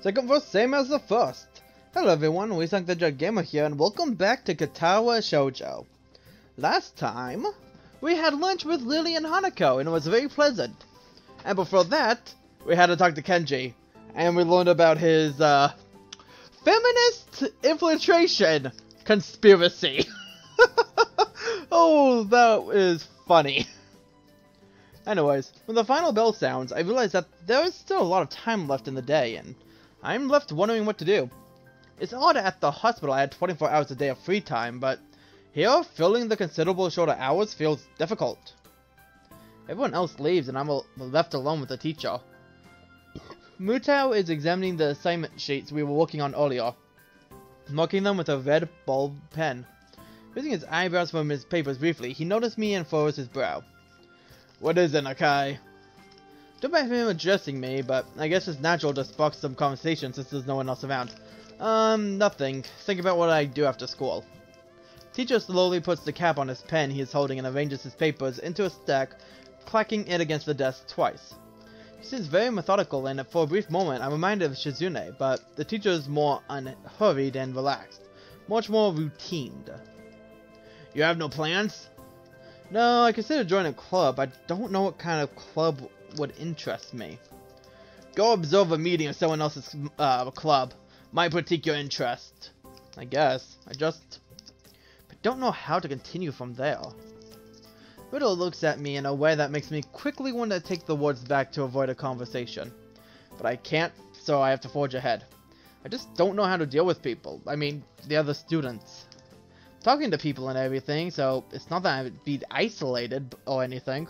Second verse, same as the first. Hello everyone, we sang the Hedgehog Gamer here, and welcome back to Katawa Shoujo. Last time, we had lunch with Lily and Hanako, and it was very pleasant. And before that, we had to talk to Kenji, and we learned about his, feminist infiltration conspiracy. Oh, that is funny. Anyways, when the final bell sounds, I realize that there is still a lot of time left in the day, and I'm left wondering what to do. It's odd at the hospital I had 24 hours a day of free time, but here, filling the considerable shorter hours feels difficult. Everyone else leaves, and I'm left alone with the teacher. Mutou is examining the assignment sheets we were working on earlier, marking them with a red bulb pen. Raising his eyebrows from his papers briefly, he noticed me and furrowed his brow. What is it, Nakai? Don't mind him addressing me, but I guess it's natural to spark some conversation since there's no one else around. Nothing. Think about what I do after school. Teacher slowly puts the cap on his pen he is holding and arranges his papers into a stack, clacking it against the desk twice. He seems very methodical, and for a brief moment I'm reminded of Shizune, but the teacher is more unhurried and relaxed, much more routined. You have no plans? No, I consider joining a club. I don't know what kind of club would interest me. Go observe a meeting of someone else's club. Might pique your interest. I guess. I don't know how to continue from there. Riddle looks at me in a way that makes me quickly want to take the words back to avoid a conversation. But I can't, so I have to forge ahead. I just don't know how to deal with people. I mean, the other students. Talking to people and everything, so it's not that I'd be isolated or anything.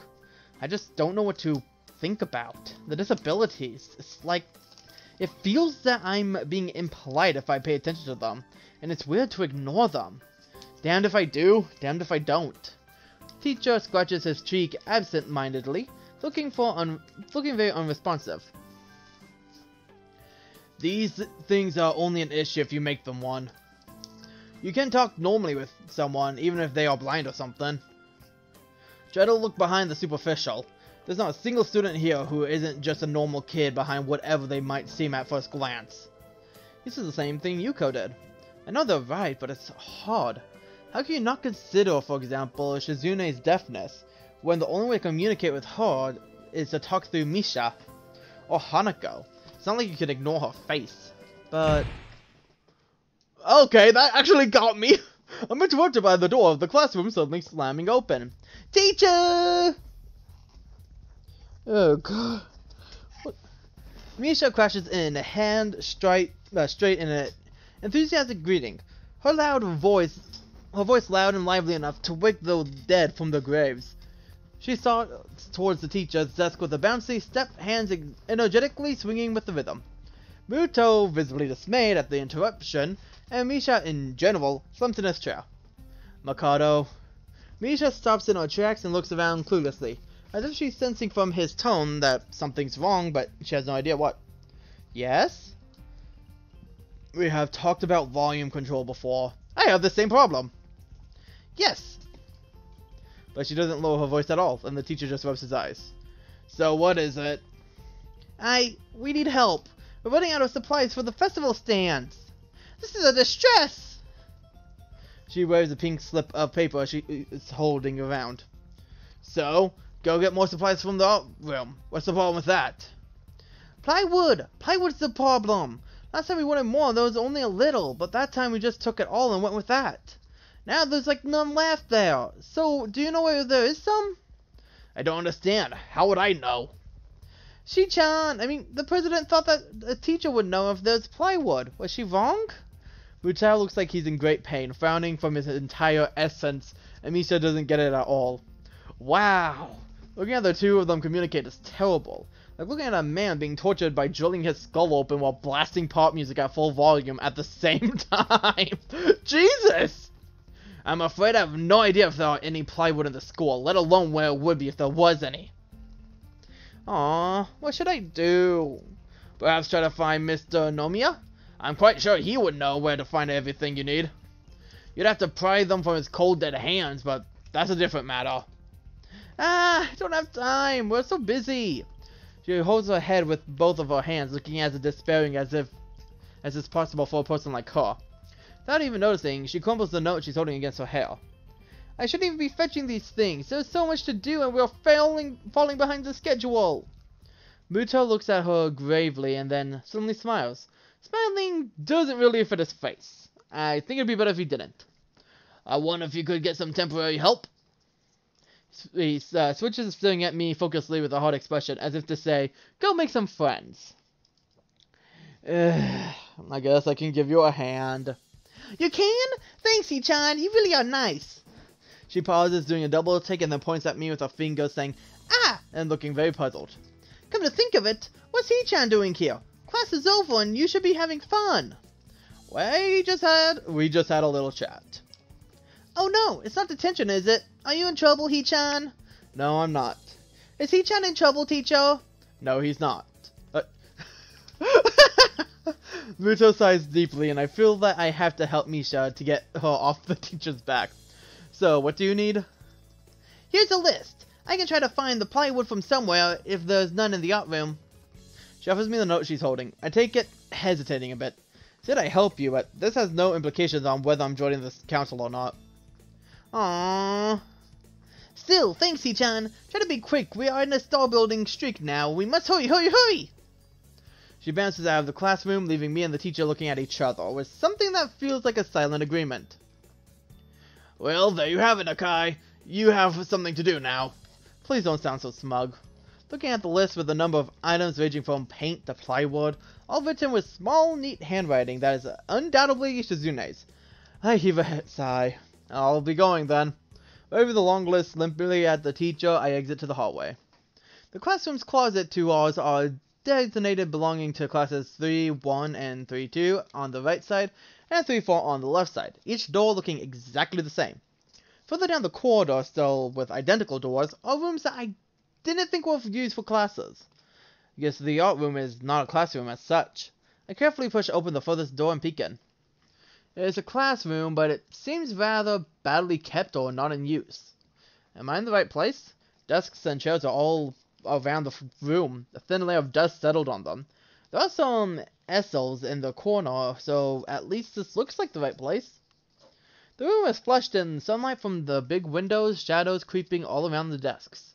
I just don't know what to think about. The disabilities, it's like, it feels that I'm being impolite if I pay attention to them, and it's weird to ignore them. Damned if I do, damned if I don't. Teacher scratches his cheek absent-mindedly, looking very unresponsive. These things are only an issue if you make them one. You can talk normally with someone, even if they are blind or something. Try to look behind the superficial. There's not a single student here who isn't just a normal kid behind whatever they might seem at first glance. This is the same thing Yuuko did. I know they're right, but it's hard. How can you not consider, for example, Shizune's deafness, when the only way to communicate with her is to talk through Misha or Hanako? It's not like you can ignore her face, but... Okay, that actually got me. I'm interrupted by the door of the classroom suddenly slamming open. Teacher! Oh god. What? Misha crashes in, hand straight in an enthusiastic greeting. Her voice loud and lively enough to wake the dead from their graves. She starts towards the teacher's desk with a bouncy step, hands energetically swinging with the rhythm. Mutou, visibly dismayed at the interruption, and Misha in general slumps in his chair. Mikado. Misha stops in her tracks and looks around cluelessly, as if she's sensing from his tone that something's wrong, but she has no idea what. Yes? We have talked about volume control before. I have the same problem. Yes! But she doesn't lower her voice at all, and the teacher just rubs his eyes. So what is it? We need help. We're running out of supplies for the festival stands. This is a distress! She waves a pink slip of paper she is holding around. So, go get more supplies from the art room. What's the problem with that? Plywood! Plywood's the problem! Last time we wanted more, there was only a little, but that time we just took it all and went with that. Now there's like none left there. So, do you know where there is some? I don't understand. How would I know? Shi-chan, the president thought that a teacher would know if there's plywood. Was she wrong? Mutou looks like he's in great pain, frowning from his entire essence, and Misha doesn't get it at all. Wow. Looking at the two of them communicate is terrible. Like looking at a man being tortured by drilling his skull open while blasting pop music at full volume at the same time. Jesus! I'm afraid I have no idea if there are any plywood in the school, let alone where it would be if there was any. Aww, what should I do? Perhaps try to find Mr. Nomiya? I'm quite sure he would know where to find everything you need. You'd have to pry them from his cold dead hands, but that's a different matter. I don't have time. We're so busy. She holds her head with both of her hands, looking as despairing as is possible for a person like her. Without even noticing, she crumbles the note she's holding against her hair. I shouldn't even be fetching these things. There's so much to do and we're falling behind the schedule. Mutou looks at her gravely and then suddenly smiles. Smiling doesn't really fit his face. I think it'd be better if he didn't. I wonder if you could get some temporary help. He switches staring at me focusedly with a hard expression, as if to say, go make some friends. I guess I can give you a hand. You can? Thanks, Hee-chan. You really are nice. She pauses, doing a double take, and then points at me with her finger, saying, ah, and looking very puzzled. Come to think of it, what's Hee-chan doing here? Class is over, and you should be having fun. We just had a little chat. Oh no, it's not detention, is it? Are you in trouble, Hee-chan? No, I'm not. Is Hee-chan in trouble, teacher? No, he's not. Mutou sighs deeply, and I feel that I have to help Misha to get her off the teacher's back. So, what do you need? Here's a list. I can try to find the plywood from somewhere if there's none in the art room. She offers me the note she's holding. I take it, hesitating a bit. Said I help you, but this has no implications on whether I'm joining this council or not. Aww. Still, thanks, Hee-chan. Try to be quick. We are in a star-building streak now. We must hurry! She bounces out of the classroom, leaving me and the teacher looking at each other, with something that feels like a silent agreement. Well, there you have it, Nakai. You have something to do now. Please don't sound so smug. Looking at the list with a number of items ranging from paint to plywood, all written with small, neat handwriting that is undoubtedly Shizune's. I heave a sigh. I'll be going then. Over the long list, limply at the teacher, I exit to the hallway. The classroom's closet to ours are designated belonging to classes 3-1 and 3-2 on the right side, and 3-4 on the left side, each door looking exactly the same. Further down the corridor, still with identical doors, are rooms that I didn't think were used for classes. I guess the art room is not a classroom as such. I carefully push open the furthest door and peek in. It's a classroom, but it seems rather badly kept or not in use. Am I in the right place? Desks and chairs are all around the room, a thin layer of dust settled on them. There are some essels in the corner, so at least this looks like the right place. The room is flushed in sunlight from the big windows, shadows creeping all around the desks.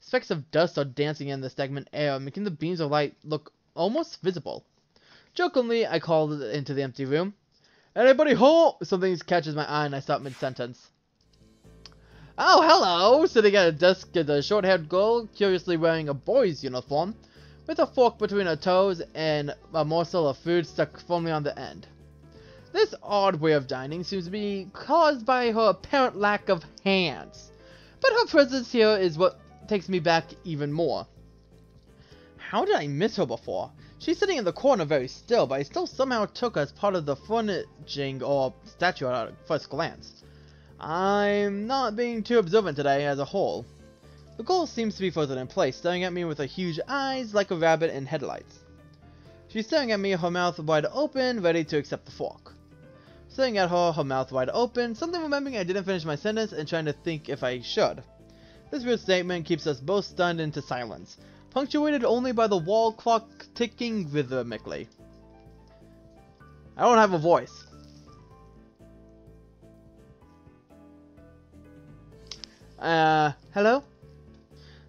Specks of dust are dancing in the stagnant air, making the beams of light look almost visible. Jokingly, I called into the empty room. Anybody home? Something catches my eye and I stop mid-sentence. Oh, hello! Sitting at a desk is a short-haired girl, curiously wearing a boy's uniform, with a fork between her toes and a morsel of food stuck firmly on the end. This odd way of dining seems to be caused by her apparent lack of hands, but her presence here is what takes me back even more. How did I miss her before? She's sitting in the corner very still, but I still somehow took her as part of the furnishing or statue at a first glance. I'm not being too observant today as a whole. The girl seems to be frozen in place, staring at me with her huge eyes like a rabbit in headlights. She's staring at me, her mouth wide open, ready to accept the fork. Staring at her, her mouth wide open, suddenly remembering I didn't finish my sentence and trying to think if I should. This weird statement keeps us both stunned into silence, punctuated only by the wall clock ticking rhythmically. I don't have a voice. Hello?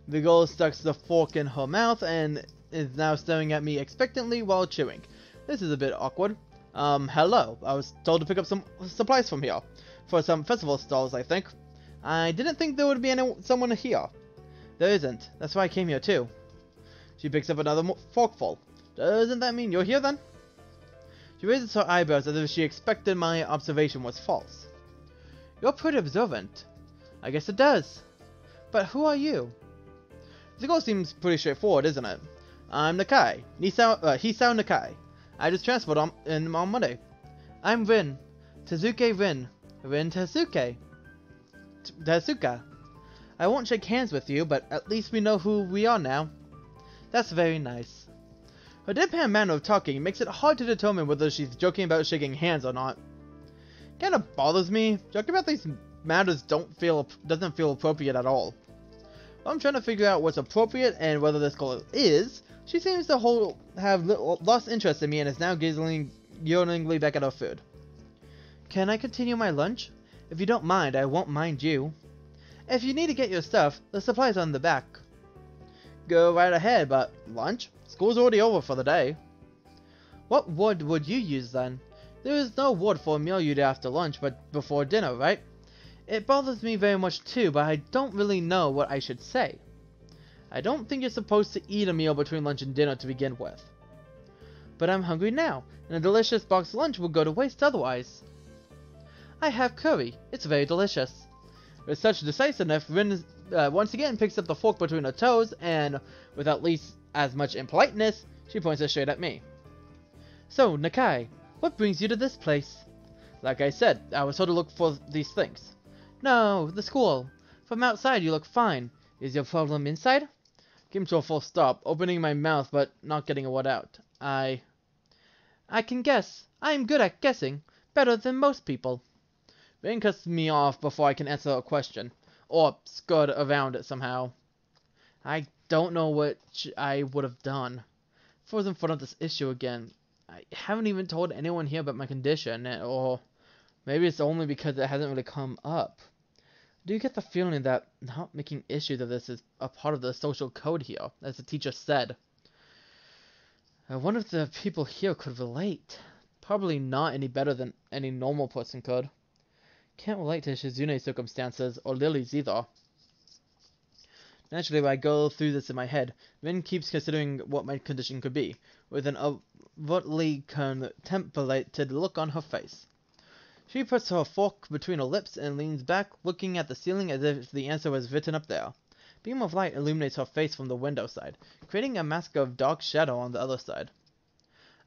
The girl stuck the fork in her mouth and is now staring at me expectantly while chewing. This is a bit awkward. Hello. I was told to pick up some supplies from here. For some festival stalls, I think. I didn't think there would be someone here. There isn't. That's why I came here too. She picks up another forkful. Doesn't that mean you're here then? She raises her eyebrows as if she expected my observation was false. You're pretty observant. I guess it does. But who are you? The girl seems pretty straightforward, isn't it? I'm Nakai. Hisao Nakai. I just transferred on Monday. I'm Rin. Tezuka Rin. Rin Tezuka. Tezuka. I won't shake hands with you, but at least we know who we are now. That's very nice. Her deadpan manner of talking makes it hard to determine whether she's joking about shaking hands or not. Kinda bothers me. Joking about these matters doesn't feel appropriate at all. I'm trying to figure out what's appropriate and whether this girl is. She seems to have lost interest in me and is now gazing yearningly back at our food. Can I continue my lunch? If you don't mind, I won't mind you. If you need to get your stuff, the supplies are on the back. Go right ahead, but lunch? School's already over for the day. What word would you use then? There is no word for a meal you'd after lunch, but before dinner, right? It bothers me very much too, but I don't really know what I should say. I don't think you're supposed to eat a meal between lunch and dinner to begin with. But I'm hungry now, and a delicious boxed lunch will go to waste otherwise. I have curry. It's very delicious. With such decisiveness, Rin once again picks up the fork between her toes, and with at least as much impoliteness, she points it straight at me. So, Nakai, what brings you to this place? Like I said, I was told to look for these things. No, the school. From outside you look fine. Is your problem inside? Came to a full stop, opening my mouth but not getting a word out. I can guess. I am good at guessing. Better than most people. Rin cuts me off before I can answer a question. Or skirt around it somehow. I don't know what I would have done. If I was in front of this issue again, I haven't even told anyone here about my condition, or maybe it's only because it hasn't really come up. Do you get the feeling that not making issues of this is a part of the social code here, as the teacher said? I wonder if the people here could relate. Probably not any better than any normal person could. Can't relate to Shizune's circumstances, or Lily's either. Naturally, when I go through this in my head, Rin keeps considering what my condition could be, with an overtly contemplated look on her face. She puts her fork between her lips and leans back, looking at the ceiling as if the answer was written up there. A beam of light illuminates her face from the window side, creating a mask of dark shadow on the other side.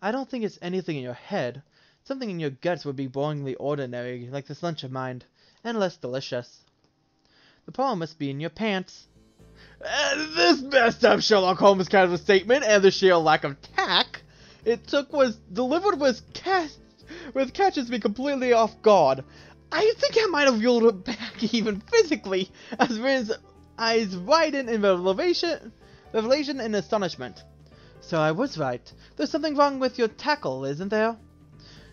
I don't think it's anything in your head. Something in your guts would be boringly ordinary, like this lunch of mine, and less delicious. The problem must be in your pants. This messed up Sherlock Holmes kind of a statement, and the sheer lack of tact it took was delivered catches me completely off guard. I think I might have reeled it back even physically, as Rin's eyes widen in revelation and astonishment. So I was right. There's something wrong with your tackle, isn't there?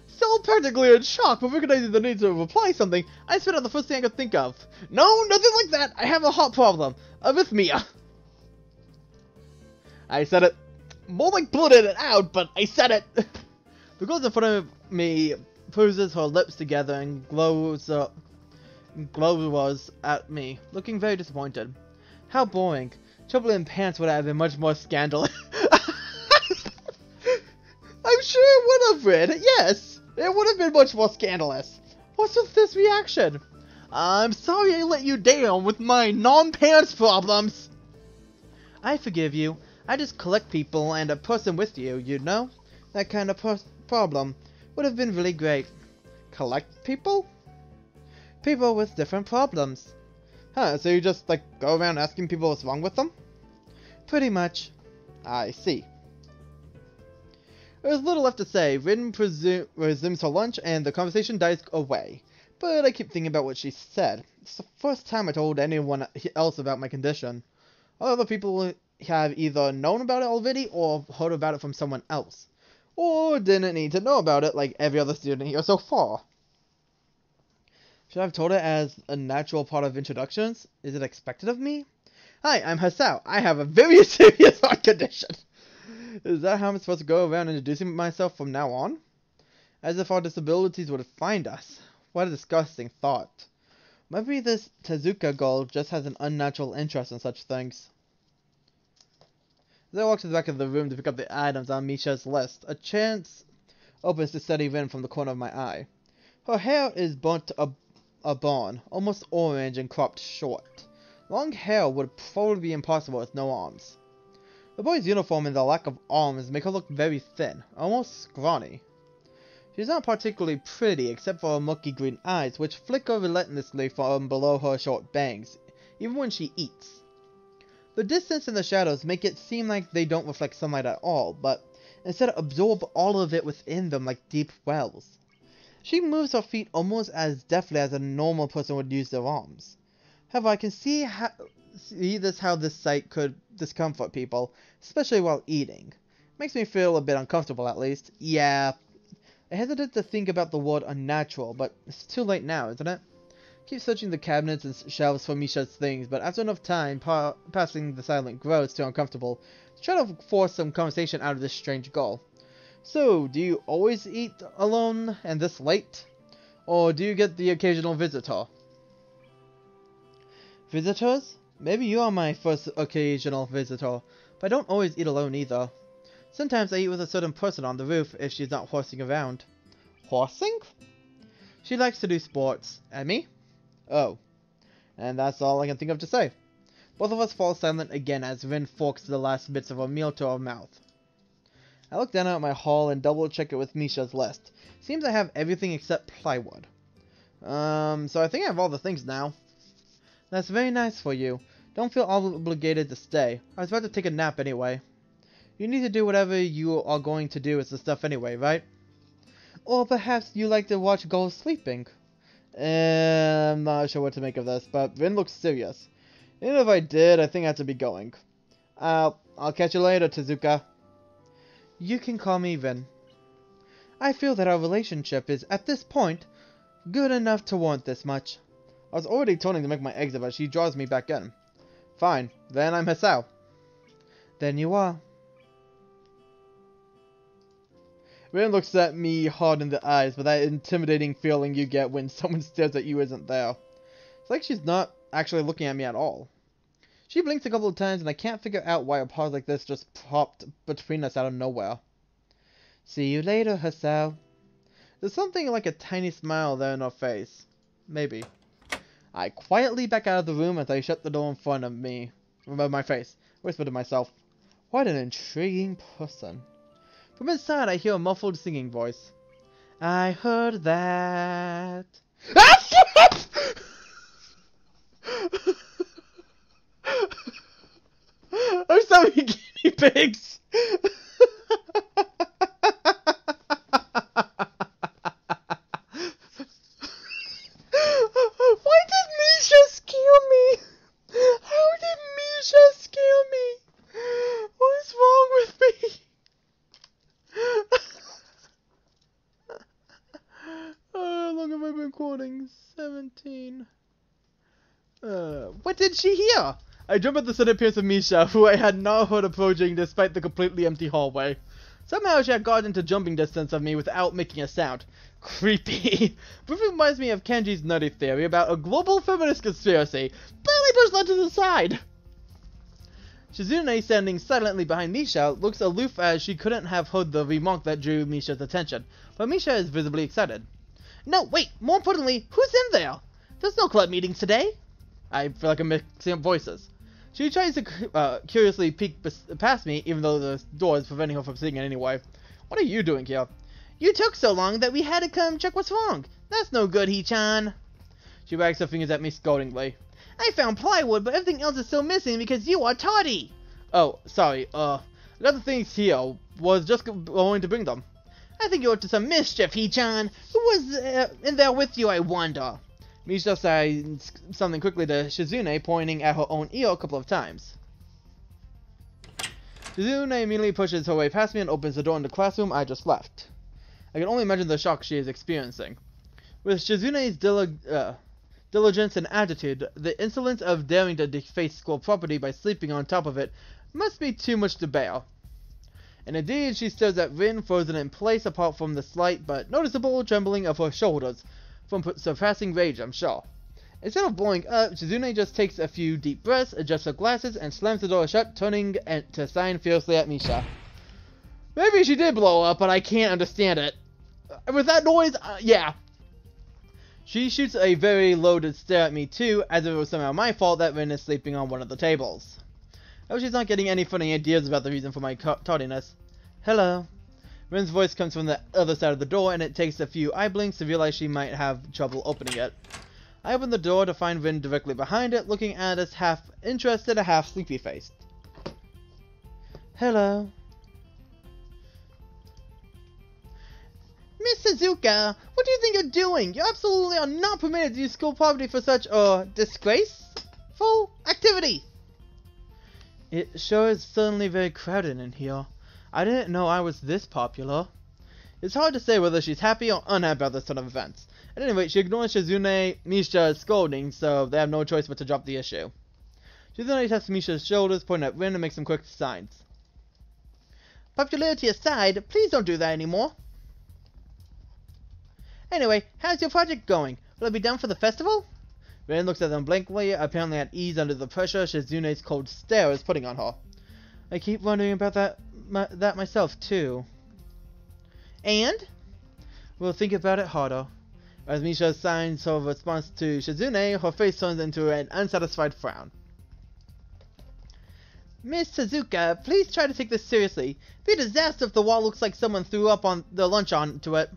Still practically in shock, but recognizing the need to reply something, I spit out the first thing I could think of. No, nothing like that! I have a heart problem. Arrhythmia. I said it. More like blurted it out, but I said it. The girl in front of me poses her lips together and glows at me, looking very disappointed. How boring. Trouble in pants would have been much more scandalous. I'm sure it would have been, yes. It would have been much more scandalous. What's with this reaction? I'm sorry I let you down with my non-pants problems. I forgive you. I just collect people and a person with you, you know? That kind of problem would have been really great. Collect people? People with different problems. Huh, so you just, like, go around asking people what's wrong with them? Pretty much. I see. There's little left to say. Rin resumes her lunch and the conversation dies away. But I keep thinking about what she said. It's the first time I told anyone else about my condition. All other people have either known about it already or heard about it from someone else. Or didn't need to know about it like every other student here so far. Should I have told it as a natural part of introductions? Is it expected of me? Hi, I'm Hisao. I have a very serious heart condition. Is that how I'm supposed to go around introducing myself from now on? As if our disabilities would find us. What a disgusting thought. Maybe this Tezuka girl just has an unnatural interest in such things. As I walk to the back of the room to pick up the items on Misha's list, a chance opens to study Rin from the corner of my eye. Her hair is burnt a barn, almost orange and cropped short. Long hair would probably be impossible with no arms. The boy's uniform and the lack of arms make her look very thin, almost scrawny. She's not particularly pretty except for her murky green eyes, which flicker relentlessly from below her short bangs, even when she eats. The distance and the shadows make it seem like they don't reflect sunlight at all, but instead absorb all of it within them like deep wells. She moves her feet almost as deftly as a normal person would use their arms. However, I can see see this how this sight could discomfort people, especially while eating. Makes me feel a bit uncomfortable, at least. Yeah. I hesitate to think about the word unnatural, but it's too late now, isn't it? Keep searching the cabinets and shelves for Misha's things, but after enough time passing the silent grows too uncomfortable to try to force some conversation out of this strange goal. So, do you always eat alone and this late? Or do you get the occasional visitor? Visitors? Maybe you are my first occasional visitor, but I don't always eat alone either. Sometimes I eat with a certain person on the roof if she's not horsing around. Horsing? She likes to do sports. And me? Oh. And that's all I can think of to say. Both of us fall silent again as Rin forks the last bits of our meal to our mouth. I look down at my haul and double check it with Misha's list. Seems I have everything except plywood. So I think I have all the things now. That's very nice for you. Don't feel obligated to stay. I was about to take a nap anyway. You need to do whatever you are going to do with the stuff anyway, right? Or perhaps you like to watch gulls sleeping. I'm not sure what to make of this, but Rin looks serious. Even if I did, I think I have to be going. I'll catch you later, Tezuka. You can call me Rin. I feel that our relationship is, at this point, good enough to warrant this much. I was already turning to make my exit, but she draws me back in. Fine, then I'm Hisao. Then you are. Rin looks at me hard in the eyes, but that intimidating feeling you get when someone stares at you isn't there. It's like she's not actually looking at me at all. She blinks a couple of times, and I can't figure out why a pause like this just popped between us out of nowhere. See you later, Hisao. There's something like a tiny smile there in her face. Maybe. I quietly back out of the room as I shut the door in front of me. Remember my face. Whisper to myself, what an intriguing person. From inside, I hear a muffled singing voice. I heard that. I'm sorry, guinea pigs. She here? I jump at the sudden appearance of Misha, who I had not heard approaching despite the completely empty hallway. Somehow she had got into jumping distance of me without making a sound. Creepy. This reminds me of Kenji's nutty theory about a global feminist conspiracy, barely pushed that to the side. Shizune, standing silently behind Misha, looks aloof as she couldn't have heard the remark that drew Misha's attention, but Misha is visibly excited. No, wait, more importantly, who's in there? There's no club meetings today. I feel like I'm mixing up voices. She tries to curiously peek past me, even though the door is preventing her from seeing it anyway. What are you doing here? You took so long that we had to come check what's wrong. That's no good, Hee-chan. She wags her fingers at me scoldingly. I found plywood, but everything else is still missing because you are tardy. Oh, sorry. I got the things here. Was just going to bring them. I think you're up to some mischief, Hee-chan. Who was in there with you, I wonder? Misha signs something quickly to Shizune, pointing at her own ear a couple of times. Shizune immediately pushes her way past me and opens the door in the classroom I just left. I can only imagine the shock she is experiencing. With Shizune's diligence and attitude, the insolence of daring to deface school property by sleeping on top of it must be too much to bear. And indeed, she stares at Rin, frozen in place apart from the slight but noticeable trembling of her shoulders, from surpassing rage, I'm sure. Instead of blowing up, Shizune just takes a few deep breaths, adjusts her glasses, and slams the door shut, turning to sign fiercely at Misha. Maybe she did blow up, but I can't understand it. With that noise, yeah. She shoots a very loaded stare at me too, as if it was somehow my fault that Rin is sleeping on one of the tables. I hope she's not getting any funny ideas about the reason for my tardiness. Hello. Rin's voice comes from the other side of the door, and it takes a few eye blinks to realize she might have trouble opening it. I open the door to find Rin directly behind it, looking at us half-interested, half-sleepy-faced. Hello. Miss Tezuka, what do you think you're doing? You absolutely are not permitted to use school property for such, disgrace? Full activity! It sure is suddenly very crowded in here. I didn't know I was this popular. It's hard to say whether she's happy or unhappy about this sort of events. At any rate, she ignores Shizune, Misha's scolding, so they have no choice but to drop the issue. Shizune taps Misha's shoulders, pointing at Rin, and makes some quick signs. Popularity aside, please don't do that anymore. Anyway, how's your project going? Will it be done for the festival? Rin looks at them blankly, apparently at ease under the pressure Shizune's cold stare is putting on her. I keep wondering about that myself, too. And? We'll think about it harder. As Misha signs her response to Shizune, her face turns into an unsatisfied frown. Miss Tezuka, please try to take this seriously. It'd be a disaster if the wall looks like someone threw up on their lunch onto it.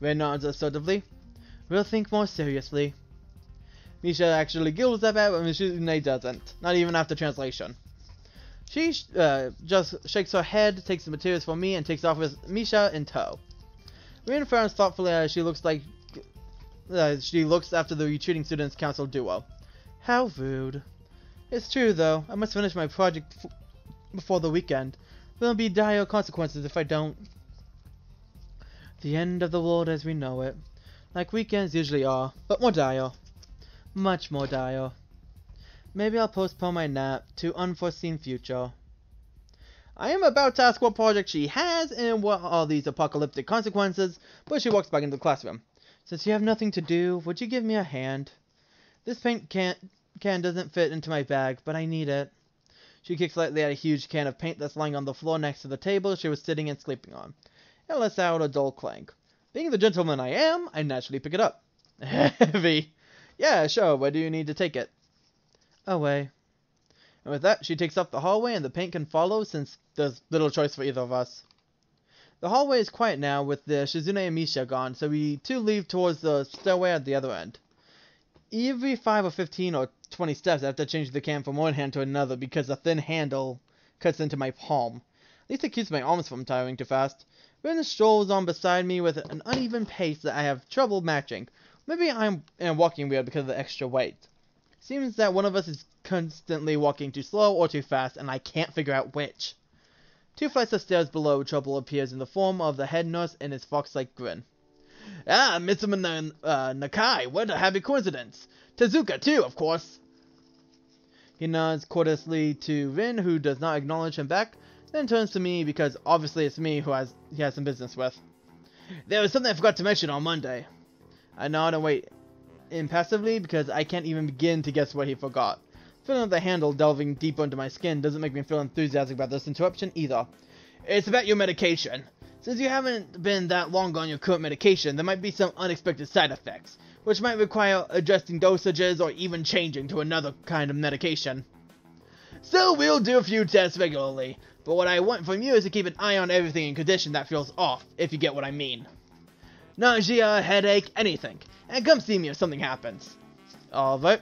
Rin nods assertively. We'll think more seriously. Misha actually giggles at that, but Mitsumune doesn't. Not even after translation. She just shakes her head, takes the materials from me, and takes off with Misha in tow. Rin frowns thoughtfully as she looks after the retreating students' council duo. How rude. It's true, though. I must finish my project before the weekend. There'll be dire consequences if I don't. The end of the world as we know it. Like weekends usually are, but more dire. Much more dire. Maybe I'll postpone my nap to unforeseen future. I am about to ask what project she has and what are these apocalyptic consequences, but she walks back into the classroom. Since you have nothing to do, would you give me a hand? This paint can doesn't fit into my bag, but I need it. She kicks lightly at a huge can of paint that's lying on the floor next to the table she was sitting and sleeping on. It lets out a dull clank. Being the gentleman I am, I naturally pick it up. Heavy. Yeah, sure, where do you need to take it? Away. And with that, she takes off the hallway and the paint can follow since there's little choice for either of us. The hallway is quiet now with the Shizune and Misha gone, so we two leave towards the stairway at the other end. Every 5 or 15 or 20 steps I have to change the can from one hand to another because the thin handle cuts into my palm. At least it keeps my arms from tiring too fast. Rin strolls on beside me with an uneven pace that I have trouble matching. Maybe I am walking weird because of the extra weight. Seems that one of us is constantly walking too slow or too fast, and I can't figure out which. Two flights of stairs below, trouble appears in the form of the head nurse and his fox-like grin. Ah, Mitsumune Nakai, what a happy coincidence. Tezuka, too, of course. He nods courteously to Rin, who does not acknowledge him back, then turns to me because obviously it's me who he has some business with. There was something I forgot to mention on Monday. I nod and wait impassively because I can't even begin to guess what he forgot. Feeling of the handle delving deeper into my skin doesn't make me feel enthusiastic about this interruption either. It's about your medication. Since you haven't been that long on your current medication, there might be some unexpected side effects, which might require adjusting dosages or even changing to another kind of medication. So we'll do a few tests regularly, but what I want from you is to keep an eye on everything in condition that feels off, if you get what I mean. Nausea, headache, anything. And come see me if something happens. Alright.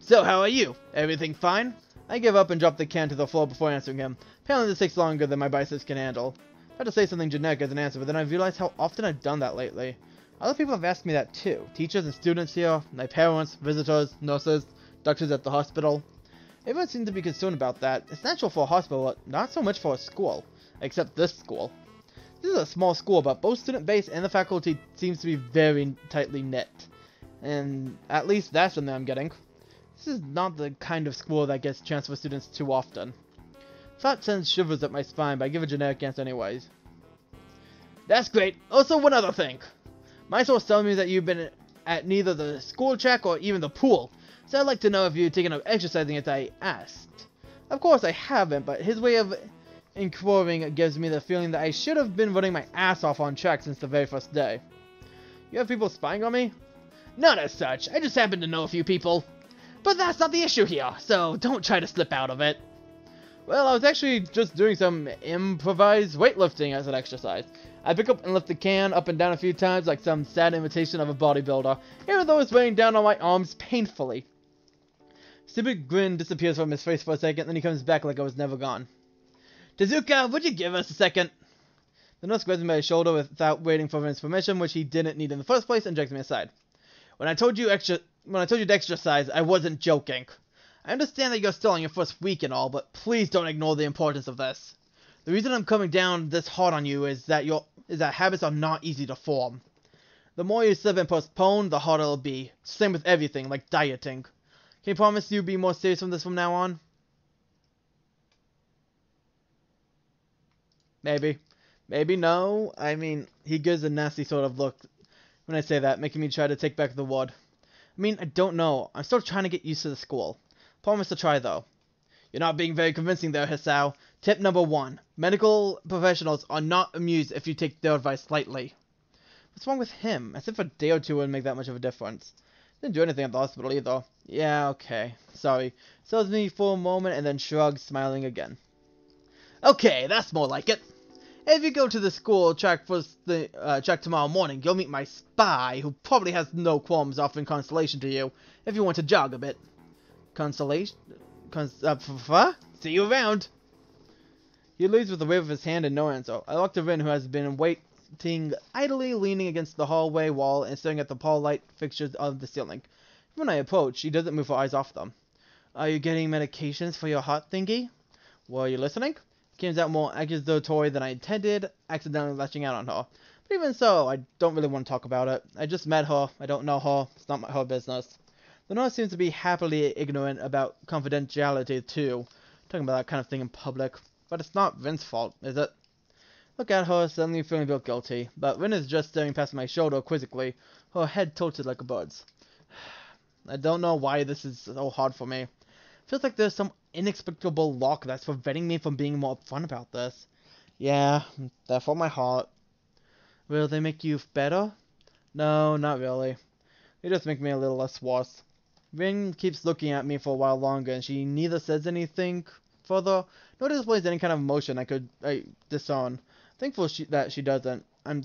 So, how are you? Everything fine? I give up and drop the can to the floor before answering him. Apparently this takes longer than my biceps can handle. I had to say something generic as an answer, but then I realized how often I've done that lately. Other people have asked me that too. Teachers and students here, my parents, visitors, nurses, doctors at the hospital. Everyone seems to be concerned about that. It's natural for a hospital, but not so much for a school. Except this school. This is a small school, but both student base and the faculty seems to be very tightly knit. And at least that's something I'm getting. This is not the kind of school that gets transfer students too often. Thought sends shivers up my spine, but I give a generic answer anyways. That's great. Also, one other thing. My source tells me that you've been at neither the school track or even the pool, so I'd like to know if you've taken up exercising as I asked. Of course I haven't, but his way of inquiring gives me the feeling that I should have been running my ass off on track since the very first day. You have people spying on me? Not as such. I just happen to know a few people. But that's not the issue here, so don't try to slip out of it. Well, I was actually just doing some improvised weightlifting as an exercise. I pick up and lift the can up and down a few times like some sad imitation of a bodybuilder, even though it's weighing down on my arms painfully. Stupid grin disappears from his face for a second, then he comes back like I was never gone. Tezuka, would you give us a second? The nurse grabs me by the shoulder without waiting for his permission, which he didn't need in the first place, and drags me aside. When I told you to exercise, I wasn't joking. I understand that you're still on your first week and all, but please don't ignore the importance of this. The reason I'm coming down this hard on you is that habits are not easy to form. The more you slip and postpone, the harder it'll be. Same with everything, like dieting. Can you promise you'll be more serious on this from now on? Maybe. Maybe no. I mean, he gives a nasty sort of look when I say that, making me try to take back the word. I mean, I don't know. I'm still trying to get used to the school. Promise to try, though. You're not being very convincing there, Hisao. Tip number one. Medical professionals are not amused if you take their advice lightly. What's wrong with him? As if a day or two wouldn't make that much of a difference. Didn't do anything at the hospital, either. Yeah, okay. Sorry. Sells me for a moment and then shrugs, smiling again. Okay, that's more like it. If you go to the school track tomorrow morning, you'll meet my spy, who probably has no qualms offering consolation to you, if you want to jog a bit. Consolation? See you around! He leaves with a wave of his hand and no answer. I look to Rin, who has been waiting idly, leaning against the hallway wall and staring at the pale light fixtures of the ceiling. When I approach, she doesn't move her eyes off them. Are you getting medications for your heart thingy? Were you listening? Comes out more accusatory than I intended, accidentally lashing out on her. But even so, I don't really want to talk about it. I just met her. I don't know her. It's not her business. The nurse seems to be happily ignorant about confidentiality, too. Talking about that kind of thing in public. But it's not Rin's fault, is it? Look at her, suddenly feeling a bit guilty. But Rin is just staring past my shoulder quizzically, her head tilted like a bird's. I don't know why this is so hard for me. Feels like there's some inexplicable lock that's preventing me from being more upfront about this. Yeah, that for my heart. Will they make you better? No, not really. They just make me a little less worse. Rin keeps looking at me for a while longer, and she neither says anything further, nor displays any kind of emotion I discern. Thankful that she doesn't. I'm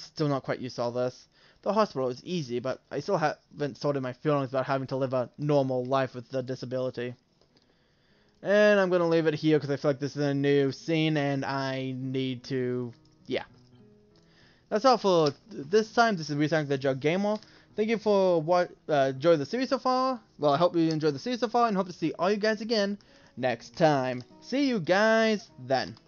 still not quite used to all this. The hospital is easy, but I still haven't sorted my feelings about having to live a normal life with the disability. And I'm going to leave it here because I feel like this is a new scene and I need to... yeah. That's all for this time. This is Hedgehog Gamer. Thank you for enjoying the series so far. Well, I hope you enjoyed the series so far and hope to see all you guys again next time. See you guys then.